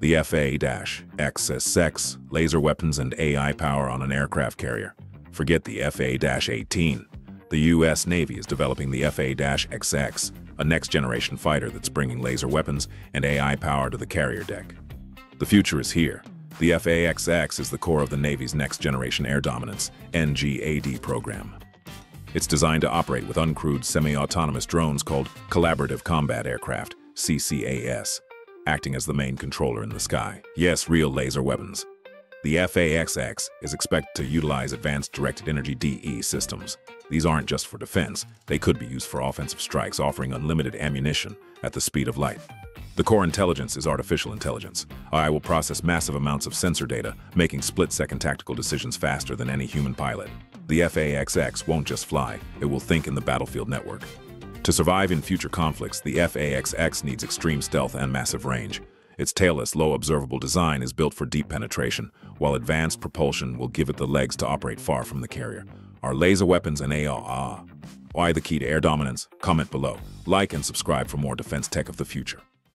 The FA-XS6 laser weapons and AI power on an aircraft carrier. Forget the FA-18. The U.S. Navy is developing the FA-XX, a next-generation fighter that's bringing laser weapons and AI power to the carrier deck. The future is here. The FA-XX is the core of the Navy's Next Generation Air Dominance (NGAD) program. It's designed to operate with uncrewed semi-autonomous drones called Collaborative Combat Aircraft (CCAs), acting as the main controller in the sky. Yes, real laser weapons. The FA-XX is expected to utilize advanced directed energy DE systems. These aren't just for defense, they could be used for offensive strikes, offering unlimited ammunition at the speed of light. The core intelligence is artificial intelligence. AI will process massive amounts of sensor data, making split-second tactical decisions faster than any human pilot. The FA-XX won't just fly, it will think in the battlefield network. To survive in future conflicts, the FA-XX needs extreme stealth and massive range. Its tailless, low-observable design is built for deep penetration, while advanced propulsion will give it the legs to operate far from the carrier. Are laser weapons and AI the key to air dominance? Comment below. Like and subscribe for more defense tech of the future.